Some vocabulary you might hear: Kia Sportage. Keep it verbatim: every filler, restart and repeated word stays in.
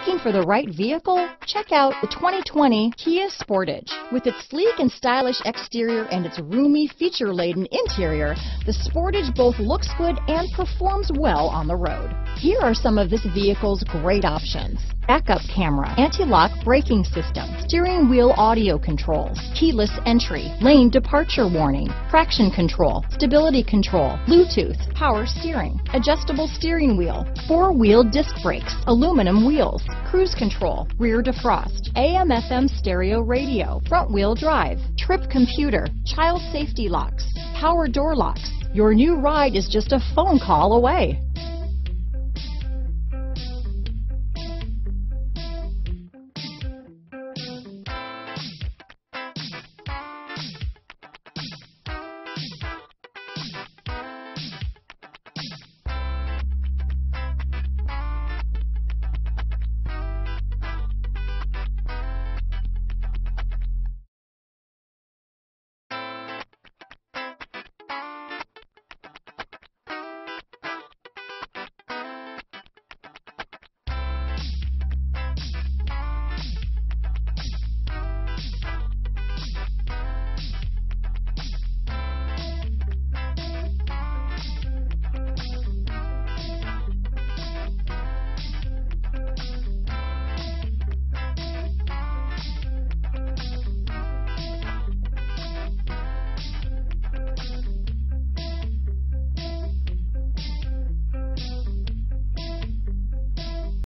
Looking for the right vehicle? Check out the twenty twenty Kia Sportage. With its sleek and stylish exterior and its roomy, feature-laden interior, the Sportage both looks good and performs well on the road. Here are some of this vehicle's great options: backup camera, anti-lock braking system, steering wheel audio controls, keyless entry, lane departure warning, traction control, stability control, Bluetooth, power steering, adjustable steering wheel, four-wheel disc brakes, aluminum wheels, cruise control, rear defrost, A M F M stereo radio, front-wheel drive, trip computer, child safety locks, power door locks. Your new ride is just a phone call away.